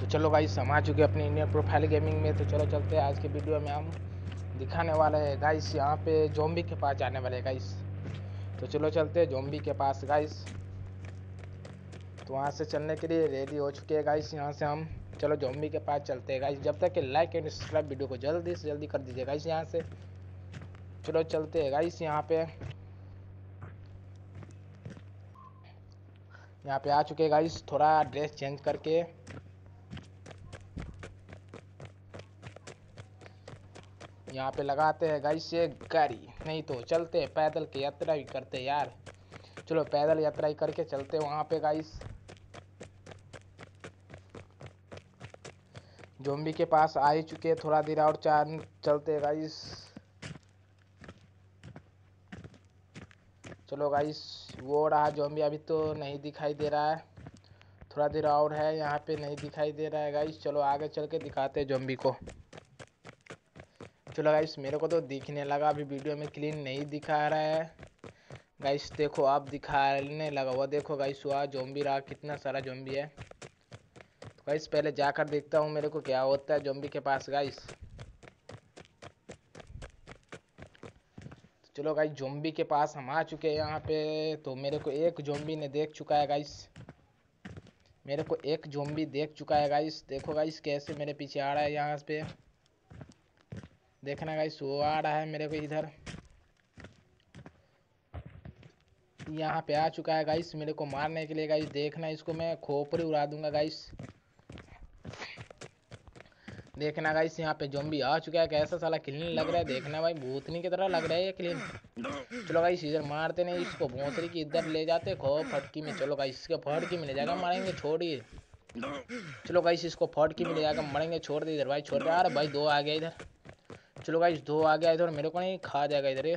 तो चलो गाइस हम आ चुके अपने इंडियन प्रोफाइल गेमिंग में। तो चलो चलते हैं, आज के वीडियो में हम दिखाने वाले हैं गाइस यहाँ पे ज़ॉम्बी के पास जाने वाले हैं गाइस। तो चलो चलते हैं ज़ॉम्बी के पास गाइस। तो वहाँ से चलने के लिए रेडी हो चुके हैं गाइस। यहाँ से हम चलो ज़ॉम्बी के पास चलते हैं गाइस। जब तक कि लाइक एंड सब्सक्राइब वीडियो को जल्दी से जल्दी कर दीजिए गाइस। यहाँ से चलो चलते हैं गाइस। यहाँ पे आ चुके गाइस। थोड़ा ड्रेस चेंज करके यहाँ पे लगाते हैं गाइस ये गाड़ी, नहीं तो चलते हैं पैदल की यात्रा ही करते यार। चलो पैदल यात्रा ही करके चलते वहाँ पे गाइस ज़ॉम्बी के पास आ ही चुके। थोड़ा देर और चलते गाइस। चलो गाइस वो रहा ज़ॉम्बी, अभी तो नहीं दिखाई दे रहा है, थोड़ा देर और है, यहाँ पे नहीं दिखाई दे रहा है गाइस। चलो आगे चल के दिखाते हैं ज़ॉम्बी को। चलो गाइस मेरे को तो दिखने लगा, अभी वीडियो में क्लीन नहीं दिखा रहा है गाइस। देखो आप दिखाने लगा, वो देखो गाइस हुआ ज़ॉम्बी रहा, कितना सारा ज़ॉम्बी है। तो गाइस पहले जाकर देखता हूँ मेरे को क्या होता है ज़ॉम्बी के पास गाइस। चलो गाइस ज़ॉम्बी के पास हम आ चुके हैं यहाँ पे। तो मेरे को एक ज़ॉम्बी ने देख चुका है गाइस, मेरे को एक ज़ॉम्बी देख चुका है गाइस। देखो गाइस कैसे मेरे पीछे आ रहा है, यहाँ पे देखना गाइस वो आ रहा है मेरे को इधर, यहाँ पे आ चुका है गाइस मेरे को मारने के लिए गाइस। देखना इसको मैं खोपड़ी उड़ा दूंगा गाइस। देखना गाइस यहाँ पे ज़ॉम्बी आ चुका है, कैसा साला क्लीन लग रहा है। देखना भाई भूतनी की तरह लग रहा है ये क्लीन। चलो गाइस इधर मारते नहीं इसको, भोंसरी की इधर ले जाते खो फटकी में। चलो गाइस इसको फटकी में ले जाकर मारेंगे, छोड़िए। चलो गाइस इसको फटकी में ले जाकर मारेंगे, छोड़ दे इधर भाई, छोड़ दे। अरे भाई दो आ गया इधर। चलो गाइस दो आ गया इधर, मेरे को नहीं खा जाएगा इधर ये।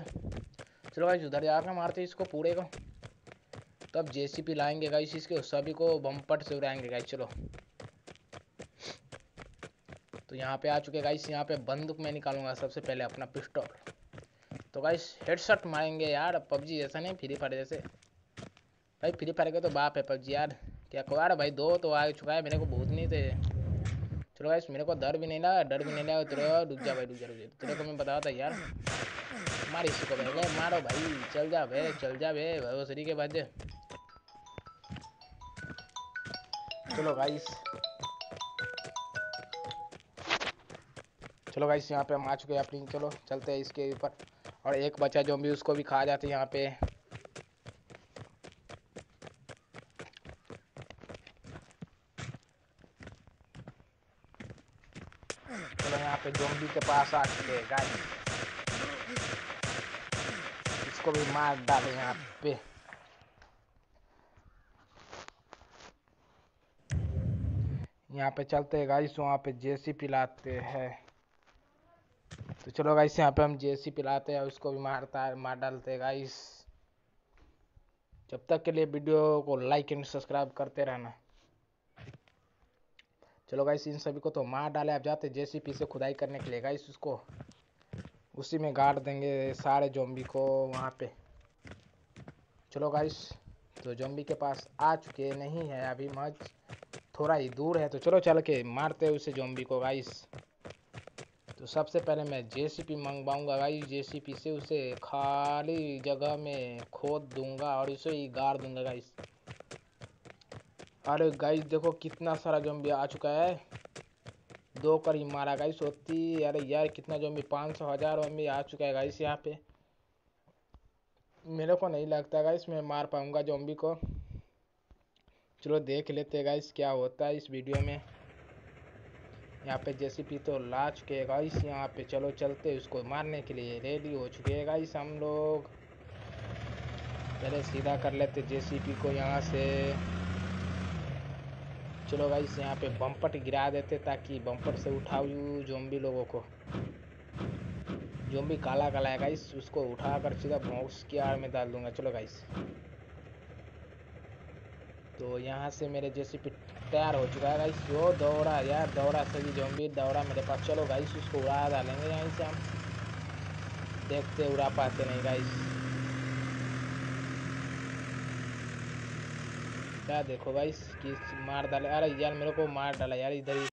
चलो गाइस उधर जाकर मारते इसको पूरे को, तब जेसीपी लाएंगे गाइस, इसके सभी को बम्पट से उड़ाएंगे गाइस। चलो तो यहाँ पे आ चुके गाइस। यहाँ पे बंदूक मैं निकालूंगा सबसे पहले, अपना पिस्टल। तो गाइस हेडशॉट मारेंगे यार, पबजी जैसा नहीं, फ्री फायर जैसे भाई। फ्री फायर के तो बाप है पबजी यार, क्या कह भाई। दो तो आ चुका है, मेरे को भूत नहीं थे। चलो गाइस मेरे को डर भी नहीं लगा, तेरे रुक जा भाई, रुक जा तेरे को मैं बताया था यार। मार इसको भाई, मारो भाई, चल जा बे भरोसरी के बाद। चलो गाइस यहाँ पे हम आ चुके हैं अपनी। चलो चलते हैं इसके ऊपर, और एक बचा ज़ॉम्बी उसको भी खा जाते हैं यहाँ पे। चलो यहाँ पे ज़ॉम्बी के पास आ चुके गाइस, इसको भी मार डाले यहाँ पे। यहाँ पे चलते हैं गाइस, वहाँ पे जेसीपी लाते हैं। तो चलो गाइस यहाँ पे हम जेसी पिलाते हैं, उसको भी मार डालते हैं गाइस। जब तक के लिए वीडियो को लाइक एंड सब्सक्राइब करते रहना। चलो गाइस इन सभी को तो मार डाले। आप जाते जेसी पी से खुदाई करने के लिए गाइस, उसको उसी में गाड़ देंगे सारे ज़ॉम्बी को वहाँ पे। चलो गाइस तो ज़ॉम्बी के पास आ चुके, नहीं है अभी, मच थोड़ा ही दूर है। तो चलो चल के मारते उसे ज़ॉम्बी को गाइस। तो सबसे पहले मैं जेसीपी मंगवाऊंगा गाइस, जेसीपी से उसे खाली जगह में खोद दूंगा और उसे ही गाड़ दूंगा गाइस। अरे गाइस देखो कितना सारा ज़ॉम्बी आ चुका है, दो कर ही मारा गाइस होती। अरे यार कितना ज़ॉम्बी, 500,000 ज़ॉम्बी आ चुका है गाइस यहाँ पे। मेरे को नहीं लगता गाइस मैं मार पाऊंगा ज़ॉम्बी को। चलो देख लेते गाइस क्या होता है इस वीडियो में। यहाँ पे जेसीपी तो ला चुके हैं गाइस यहाँ पे। चलो चलते उसको मारने के लिए रेडी हो चुके हैं गाइस हम लोग। पहले सीधा कर लेते जेसीपी को यहाँ से। चलो गाइस यहाँ पे बम्पट गिरा देते, ताकि बम्पट से उठाऊँ ज़ॉम्बी लोगों को। ज़ॉम्बी काला काला है गाइस, उसको उठाकर सीधा बॉक्स की आड़ में डाल दूंगा। चलो गाइस तो यहाँ से मेरे जेसीपी तैयार हो चुका है गाइस। वो दौड़ा यार, दौड़ा सभी ज़ॉम्बी दौड़ा मेरे पास। चलो गाइस उसको उड़ा डालेंगे यहीं से हम, देखते उड़ा पाते नहीं गाइस। क्या देखो भाई, किस मार डाले। अरे यार मेरे को मार डाला यार, इधर ही